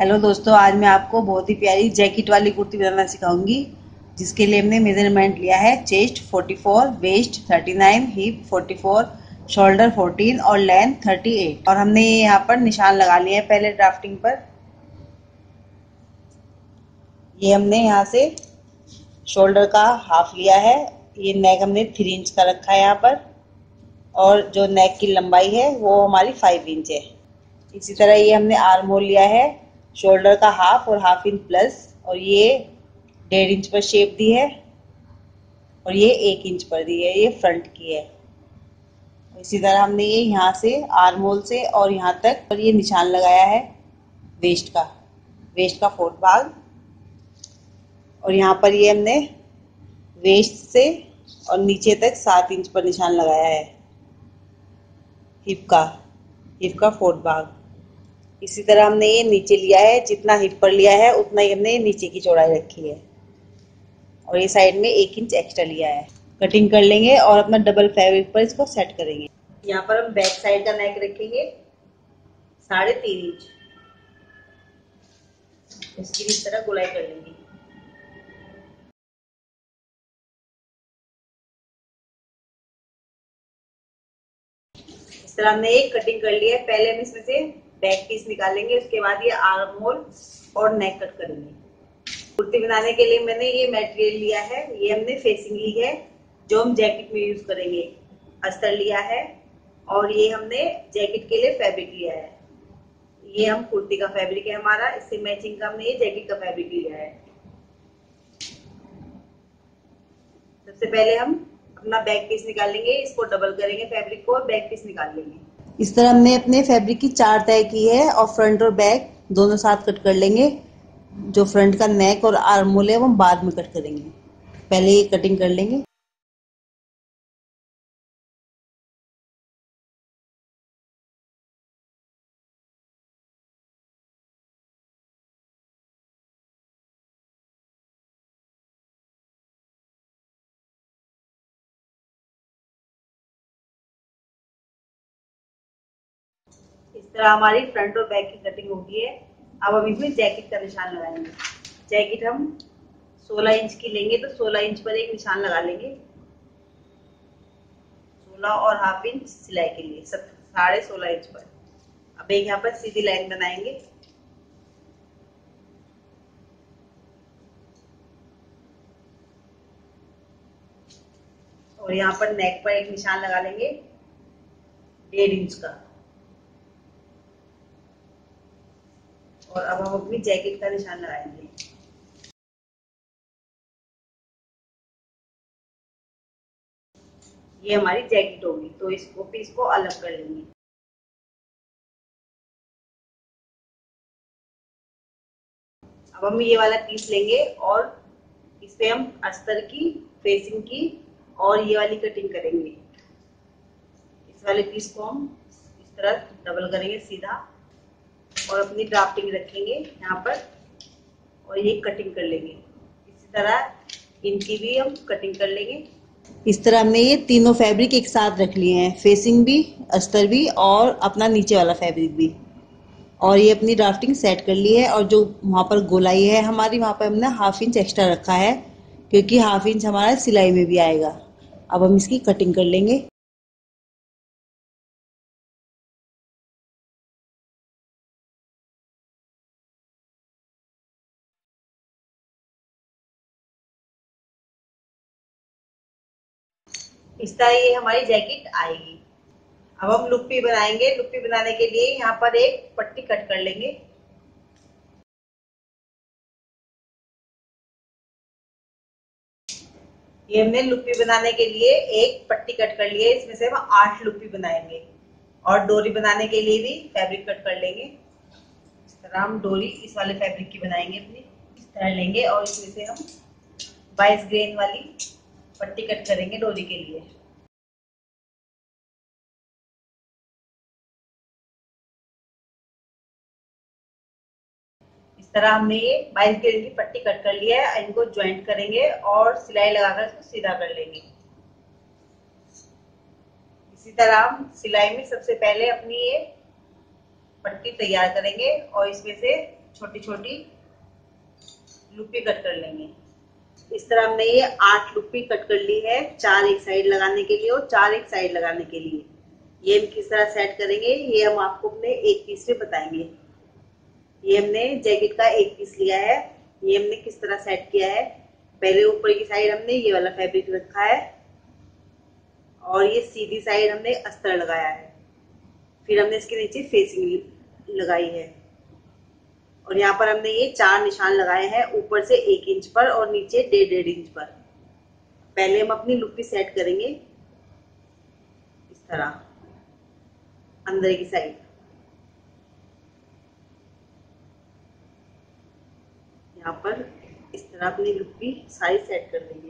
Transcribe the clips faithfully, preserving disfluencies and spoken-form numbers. Hello दोस्तों, आज मैं आपको बहुत ही प्यारी जैकेट वाली कुर्ती बनाना सिखाऊंगी, जिसके लिए हमने मेजरमेंट लिया है चेस्ट चौवालीस, वेस्ट उनतालीस, हिप चौवालीस, शोल्डर चौदह और लेंथ अड़तीस। और हमने यहाँ पर निशान लगा लिए हैं पहले ड्राफ्टिंग पर। ये हमने यहाँ से शोल्डर का हाफ लिया है, ये नेक हमने थ्री इंच का रखा है यहाँ पर, और जो नेक की लंबाई है वो हमारी फाइव इंच है। इसी तरह ये हमने आर्म होल लिया है, शोल्डर का हाफ और हाफ इंच प्लस, और ये डेढ़ इंच पर शेप दी है और ये एक इंच पर दी है, ये फ्रंट की है। इसी तरह हमने ये यहाँ से आर्म होल से और यहाँ तक और ये निशान लगाया है वेस्ट का, वेस्ट का फोर्थ भाग, और यहाँ पर ये हमने वेस्ट से और नीचे तक सात इंच पर निशान लगाया है हिप का, हिप का फोर्थ भाग। इसी तरह हमने ये नीचे लिया है, जितना हिप पर लिया है उतना ही हमने नीचे की चौड़ाई रखी है, और ये साइड में एक इंच एक्स्ट्रा लिया है। कटिंग कर लेंगे और अपना डबल फैब्रिक पर इसको सेट करेंगे। यहाँ पर हम बैक साइड का नेक रखेंगे साढ़े तीन इंच, इसकी इस तरह गोलाई कर लेंगे। इस तरह हमने एक कटिंग कर ली है। पहले हम इसमें से बैक पीस निकालेंगे, उसके बाद ये आर्म होल और नेक कट करेंगे। कुर्ती बनाने के लिए मैंने ये मटेरियल लिया है, ये हमने फेसिंग ली है जो हम जैकेट में यूज करेंगे, अस्तर लिया है, और ये हमने जैकेट के लिए फैब्रिक लिया है, ये हम कुर्ती का फैब्रिक है हमारा, इससे मैचिंग का हमने ये जैकेट का फैब्रिक लिया है। सबसे पहले हम अपना बैक पीस निकालेंगे, इसको डबल करेंगे फैब्रिक को और बैक पीस निकाल लेंगे। इस तरह हमने अपने फैब्रिक की चार तय की है, और फ्रंट और बैक दोनों साथ कट कर लेंगे। जो फ्रंट का नेक और आर्म होल है वो हम बाद में कट करेंगे, पहले ये कटिंग कर लेंगे। इस तरह हमारी फ्रंट और बैक की कटिंग होगी है। अब हम इसमें जैकेट का निशान लगाएंगे। जैकेट हम सोलह इंच की लेंगे तो सोलह इंच पर एक निशान लगा लेंगे, सोलह और हाफ इंच सिलाई के लिए, सब साढ़े सोलह इंच पर। अब एक यहाँ पर सीधी लाइन बनाएंगे, और यहाँ पर नेक पर एक निशान लगा लेंगे डेढ़ इंच का। और अब हम अपनी जैकेट का निशान लगाएंगे। ये हमारी जैकेट होगी, तो इसको पीस को अलग कर लेंगे। अब हम ये वाला पीस लेंगे और इस पे हम अस्तर की, फेसिंग की और ये वाली कटिंग करेंगे। इस वाले पीस को हम इस तरह डबल करेंगे सीधा, और अपनी ड्राफ्टिंग रखेंगे यहाँ पर, और ये कटिंग कर लेंगे। इसी तरह इनकी भी हम कटिंग कर लेंगे। इस तरह हमने ये तीनों फैब्रिक एक साथ रख लिए हैं, फेसिंग भी, अस्तर भी और अपना नीचे वाला फैब्रिक भी, और ये अपनी ड्राफ्टिंग सेट कर ली है। और जो वहाँ पर गोलाई है हमारी, वहाँ पर हमने हाफ इंच एक्स्ट्रा रखा है, क्योंकि हाफ इंच हमारा सिलाई में भी आएगा। अब हम इसकी कटिंग कर लेंगे। इस तरह ये हमारी जैकेट आएगी। अब हम लुप्पी बनाएंगे। लुप्पी बनाने के लिए यहाँ पर एक पट्टी कट कर लेंगे। ये हमने लुप्पी बनाने के लिए एक पट्टी कट कर ली है, इसमें से हम आठ लुप्पी बनाएंगे। और डोरी बनाने के लिए भी फैब्रिक कट कर लेंगे। इस तरह हम डोरी इस वाले फैब्रिक की बनाएंगे अपनी, इस तरह लेंगे और इसमें से हम बाईस ग्रेन वाली पट्टी कट करेंगे डोरी के लिए। इस तरह हमने ये बाईस ग्रेड की पट्टी कट कर लिया है, इनको ज्वाइंट करेंगे और सिलाई लगाकर इसको सीधा कर लेंगे। इसी तरह हम सिलाई में सबसे पहले अपनी ये पट्टी तैयार करेंगे, और इसमें से छोटी छोटी लुपी कट कर लेंगे। इस तरह हमने ये आठ लुपी कट कर ली है, चार एक साइड लगाने के लिए और चार एक साइड लगाने के लिए। ये हम किस तरह सेट करेंगे ये हम आपको अपने एक पीस में बताएंगे। ये हमने जैकेट का एक पीस लिया है, ये हमने किस तरह सेट किया है। पहले ऊपर की साइड हमने ये वाला फैब्रिक रखा है और ये सीधी साइड हमने अस्तर लगाया है, फिर हमने इसके नीचे फेसिंग लगाई है और यहाँ पर हमने ये चार निशान लगाए हैं, ऊपर से एक इंच पर और नीचे डेढ़ डेढ़ इंच पर। पहले हम अपनी लुपी सेट करेंगे इस तरह अंदर की साइड, यहाँ पर इस तरह अपनी लुपी सारी सेट कर देंगे।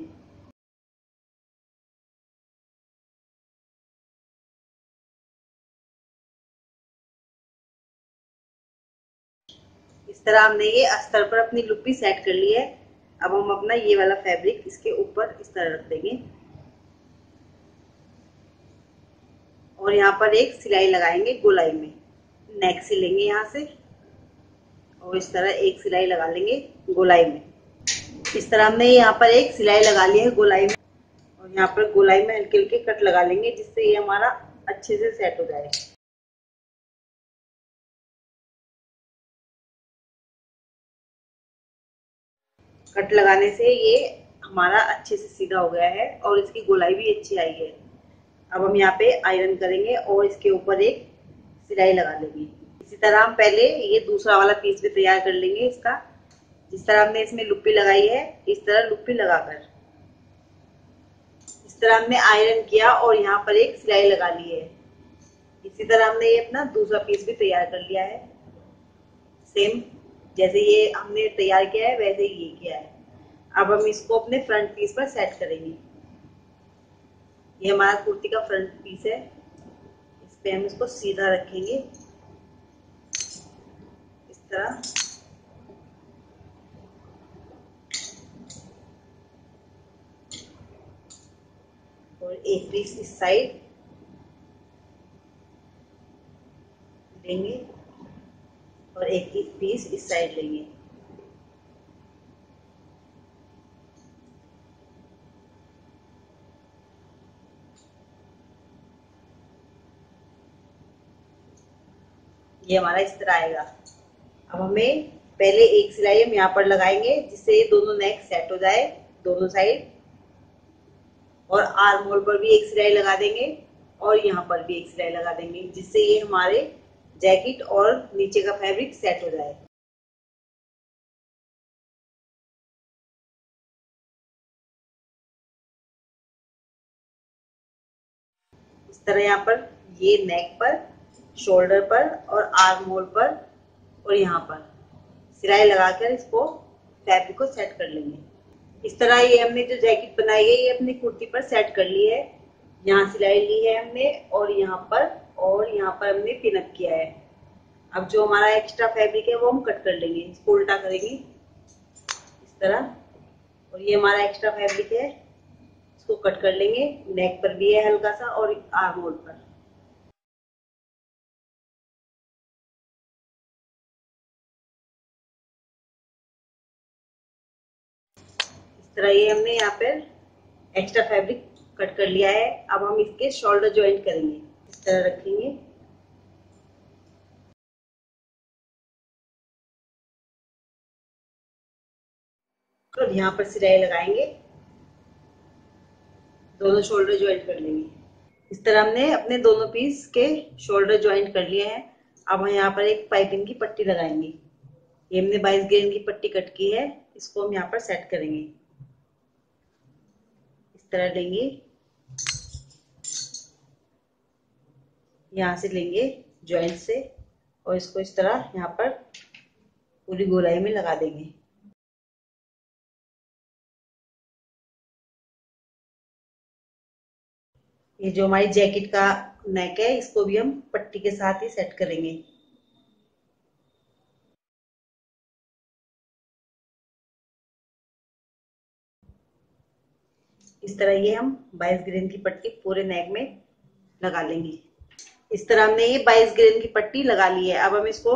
इस तरह हमने ये अस्तर पर अपनी लुपी सेट कर ली है। अब हम अपना ये वाला फैब्रिक इसके ऊपर इस तरह रख देंगे और यहाँ पर एक सिलाई लगाएंगे गोलाई में। नेक सिलेंगे यहाँ से और इस तरह एक सिलाई लगा लेंगे गोलाई में। इस तरह हमने यहाँ पर एक सिलाई लगा ली है गोलाई में और यहाँ पर गोलाई में हल्के हल्के कट लगा लेंगे जिससे ये हमारा अच्छे से सेट हो जाए। कट लगाने से ये हमारा अच्छे से सीधा हो गया है और इसकी गोलाई भी अच्छी आई है। अब हम यहाँ पे आयरन करेंगे और इसके ऊपर एक सिलाई लगा लेंगे। इसी तरह हम पहले ये दूसरा वाला पीस भी तैयार कर लेंगे इसका। जिस तरह हमने इसमें लुप्पी लगाई है इस तरह लुप्पी लगाकर इस तरह हमने आयरन किया और यहाँ पर एक सिलाई लगा ली है। इसी तरह हमने ये अपना दूसरा पीस भी तैयार कर लिया है। सेम जैसे ये हमने तैयार किया है वैसे ही ये किया है। अब हम इसको अपने फ्रंट पीस पर सेट करेंगे। ये हमारा कुर्ती का फ्रंट पीस है, इस पे हम इसको सीधा रखेंगे इस तरह। और एक पीस इस साइड लेंगे और एक एक पीस इस साइड लेंगे। ये हमारा इस तरह आएगा। अब हमें पहले एक सिलाई हम यहाँ पर लगाएंगे जिससे ये दोनों नेक सेट हो जाए दोनों साइड, और आर्म होल पर भी एक सिलाई लगा देंगे और यहाँ पर भी एक सिलाई लगा देंगे जिससे ये हमारे जैकेट और नीचे का फैब्रिक सेट हो जाए। इस तरह यहाँ पर ये नेक पर, शोल्डर पर और आर्म होल पर और यहाँ पर सिलाई लगाकर इसको फैब्रिक को सेट कर लेंगे। इस तरह ये हमने जो जैकेट बनाई है ये अपनी कुर्ती पर सेट कर ली है। यहाँ सिलाई ली है हमने और यहाँ पर और यहाँ पर हमने पिनअप किया है। अब जो हमारा एक्स्ट्रा फैब्रिक है वो हम कट कर लेंगे, इसको उल्टा करेंगे इस तरह और ये हमारा एक्स्ट्रा फैब्रिक है इसको कट कर लेंगे। नेक पर भी है हल्का सा और आर्म होल पर। इस तरह ये हमने यहाँ पर एक्स्ट्रा फैब्रिक कट कर लिया है। अब हम इसके शोल्डर ज्वाइंट करेंगे, इस तरह रखेंगे और यहाँ पर सिलाई लगाएंगे, दोनों शोल्डर ज्वाइंट कर लेंगे। इस तरह हमने अपने दोनों पीस के शोल्डर ज्वाइंट कर लिए हैं। अब हम यहाँ पर एक पाइपिंग की पट्टी लगाएंगे। ये हमने बाईस ग्रेन की पट्टी कट की है, इसको हम यहाँ पर सेट करेंगे इस तरह लेंगे, यहाँ से लेंगे ज्वाइंट से और इसको इस तरह यहाँ पर पूरी गोलाई में लगा देंगे। ये जो हमारी जैकेट का नेक है इसको भी हम पट्टी के साथ ही सेट करेंगे। इस तरह ये हम बाईस ग्रेन की पट्टी पूरे नेक में लगा लेंगे। इस तरह हमने ये बाईस ग्रेन की पट्टी लगा ली है। अब हम इसको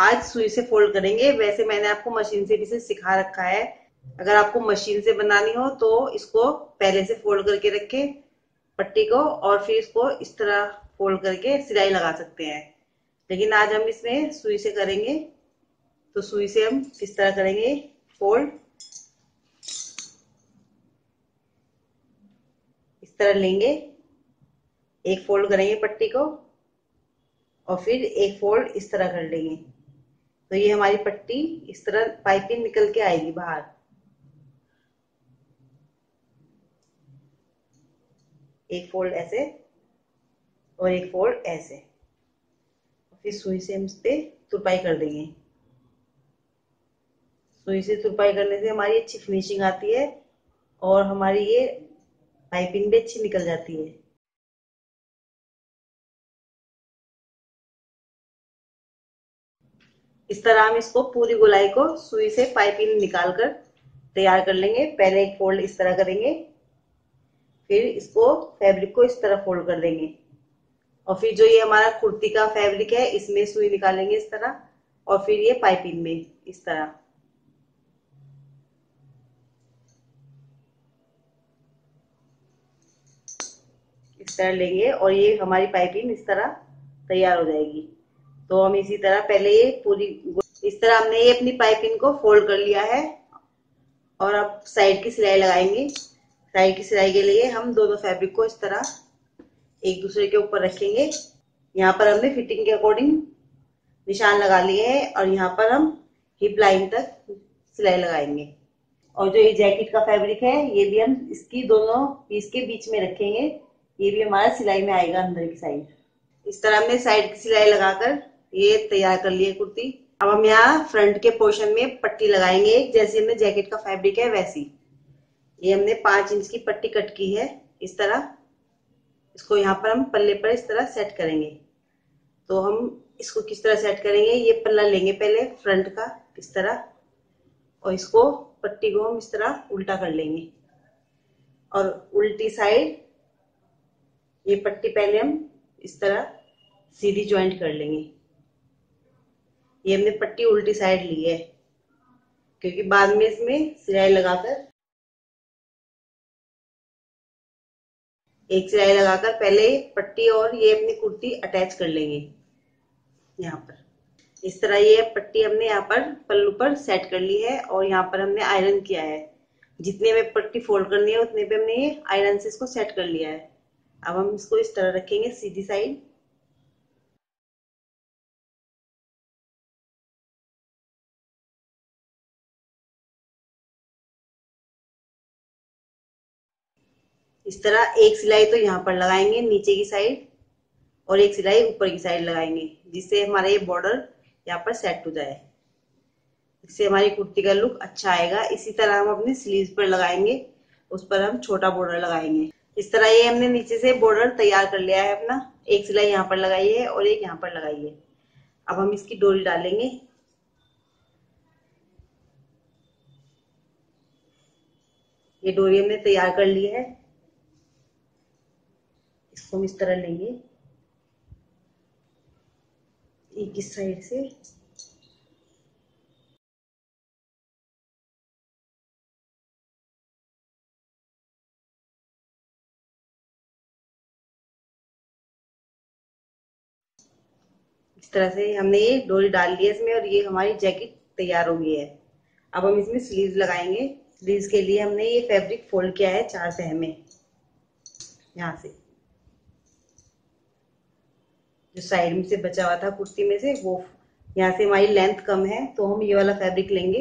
आज सुई से फोल्ड करेंगे। वैसे मैंने आपको मशीन से भी से सिखा रखा है, अगर आपको मशीन से बनानी हो तो इसको पहले से फोल्ड करके रखें पट्टी को, और फिर इसको इस तरह फोल्ड करके सिलाई लगा सकते हैं। लेकिन आज हम इसमें सुई से करेंगे, तो सुई से हम इस तरह करेंगे फोल्ड, इस तरह लेंगे, एक फोल्ड करेंगे पट्टी को और फिर एक फोल्ड इस तरह कर लेंगे। तो ये हमारी पट्टी इस तरह पाइपिंग निकल के आएगी बाहर। एक फोल्ड ऐसे और एक फोल्ड ऐसे, फिर सुई से हम इस पे तुरपाई कर देंगे। सुई से तुरपाई करने से हमारी अच्छी फिनिशिंग आती है और हमारी ये पाइपिंग भी अच्छी निकल जाती है। इस तरह हम इसको पूरी गोलाई को सुई से पाइपिंग निकाल कर तैयार कर लेंगे। पहले एक फोल्ड इस तरह करेंगे, फिर इसको फैब्रिक को इस तरह फोल्ड कर देंगे और फिर जो ये हमारा कुर्ती का फैब्रिक है इसमें सुई निकालेंगे इस तरह, और फिर ये पाइपिंग में इस तरह। इस तरह लेंगे और ये हमारी पाइपिंग इस तरह तैयार हो जाएगी। तो हम इसी तरह पहले ये पूरी इस तरह हमने ये अपनी पाइपिंग को फोल्ड कर लिया है और अब साइड की सिलाई लगाएंगे। साइड की सिलाई के लिए हम दोनों फैब्रिक को इस तरह एक दूसरे के ऊपर रखेंगे। यहाँ पर हमने फिटिंग के अकॉर्डिंग निशान लगा लिए हैं और यहाँ पर हम हिप लाइन तक सिलाई लगाएंगे। और जो ये जैकेट का फैब्रिक है ये भी हम इसकी दोनों पीस के बीच में रखेंगे, ये भी हमारा सिलाई में आएगा अंदर की साइड। इस तरह हमने साइड की सिलाई लगाकर ये तैयार कर लिए कुर्ती। अब हम यहाँ फ्रंट के पोर्शन में पट्टी लगाएंगे, जैसे हमने जैकेट का फैब्रिक है वैसी। ये हमने पांच इंच की पट्टी कट की है इस तरह। इसको यहाँ पर हम पल्ले पर इस तरह सेट करेंगे। तो हम इसको किस तरह सेट करेंगे, ये पल्ला लेंगे पहले फ्रंट का इस तरह और इसको पट्टी को हम इस तरह उल्टा कर लेंगे और उल्टी साइड ये पट्टी पहले हम इस तरह सीधी ज्वाइंट कर लेंगे। ये हमने पट्टी उल्टी साइड ली है क्योंकि बाद में इसमें सिलाई लगाकर एक सिलाई लगाकर पहले पट्टी और ये अपनी कुर्ती अटैच कर लेंगे यहाँ पर। इस तरह ये पट्टी हमने यहाँ पर पल्लू पर सेट कर ली है और यहाँ पर हमने आयरन किया है। जितने हमें पट्टी फोल्ड करनी है उतने पे हमने ये आयरन से इसको सेट कर लिया है। अब हम इसको इस तरह रखेंगे सीधी साइड। इस तरह एक सिलाई तो यहाँ पर लगाएंगे नीचे की साइड और एक सिलाई ऊपर की साइड लगाएंगे, जिससे हमारा ये बॉर्डर यहाँ पर सेट हो जाए। इससे हमारी कुर्ती का लुक अच्छा आएगा। इसी तरह हम अपने स्लीव्स पर लगाएंगे, उस पर हम छोटा बॉर्डर लगाएंगे। इस तरह ये हमने नीचे से बॉर्डर तैयार कर लिया है अपना। एक सिलाई यहाँ पर लगाई है और एक यहाँ पर लगाई है। अब हम इसकी डोरी डालेंगे। ये डोरी हमने तैयार कर ली है, इसको हम इस तरह लेंगे एक इस साइड से। इस तरह से हमने ये डोरी डाल ली है इसमें और ये हमारी जैकेट तैयार हो गई है। अब हम इसमें स्लीव्स लगाएंगे। स्लीव्स के लिए हमने ये फैब्रिक फोल्ड किया है चार तह में यहाँ से, जो साइड में से बचा हुआ था कुर्ती में से वो। यहाँ से हमारी लेंथ कम है तो हम ये वाला फैब्रिक लेंगे।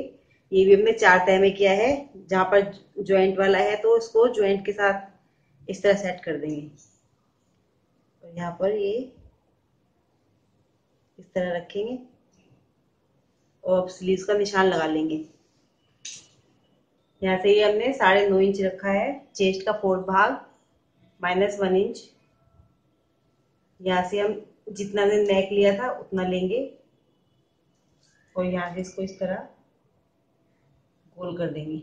ये भी हमने चार तह में किया है। जहाँ पर ज्वाइंट वाला है तो इसको ज्वाइंट के साथ इस तरह सेट कर देंगे और यहाँ पर ये इस तरह रखेंगे और स्लीव्स का निशान लगा लेंगे। यहाँ से ये हमने साढ़े नौ इंच रखा है, चेस्ट का फोर्थ भाग माइनस वन इंच। यहाँ से हम जितना ने नेक लिया था उतना लेंगे और यहाँ से इसको इस तरह गोल कर देंगे।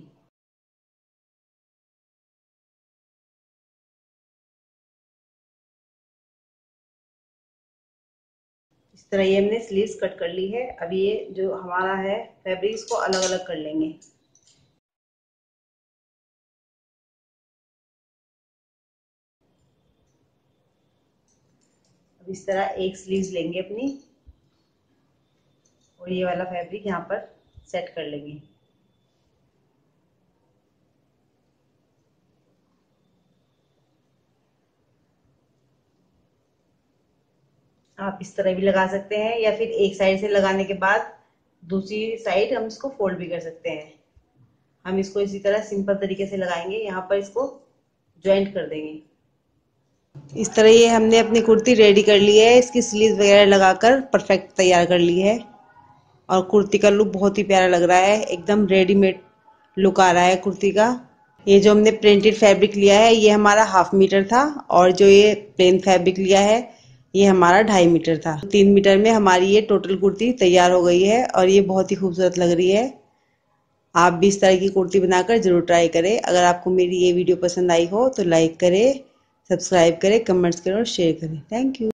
इस तरह ये हमने स्लीव्स कट कर ली है। अब ये जो हमारा है फैब्रिक, इसको अलग अलग कर लेंगे। अब इस तरह एक स्लीव्स लेंगे अपनी और ये वाला फैब्रिक यहाँ पर सेट कर लेंगे। आप इस तरह भी लगा सकते हैं या फिर एक साइड से लगाने के बाद दूसरी साइड हम इसको फोल्ड भी कर सकते हैं। हम इसको इसी तरह सिंपल तरीके से लगाएंगे, यहाँ पर इसको ज्वाइंट कर देंगे। इस तरह ये हमने अपनी कुर्ती रेडी कर ली है, इसकी स्लीव वगैरह लगाकर परफेक्ट तैयार कर ली है और कुर्ती का लुक बहुत ही प्यारा लग रहा है, एकदम रेडीमेड लुक आ रहा है कुर्ती का। ये जो हमने प्रिंटेड फैब्रिक लिया है ये हमारा हाफ मीटर था और जो ये प्लेन फैब्रिक लिया है ये हमारा ढाई मीटर था। तीन मीटर में हमारी ये टोटल कुर्ती तैयार हो गई है और ये बहुत ही खूबसूरत लग रही है। आप भी इस तरह की कुर्ती बनाकर जरूर ट्राई करें। अगर आपको मेरी ये वीडियो पसंद आई हो तो लाइक करें, सब्सक्राइब करें, कमेंट्स करें और शेयर करें। Thank you.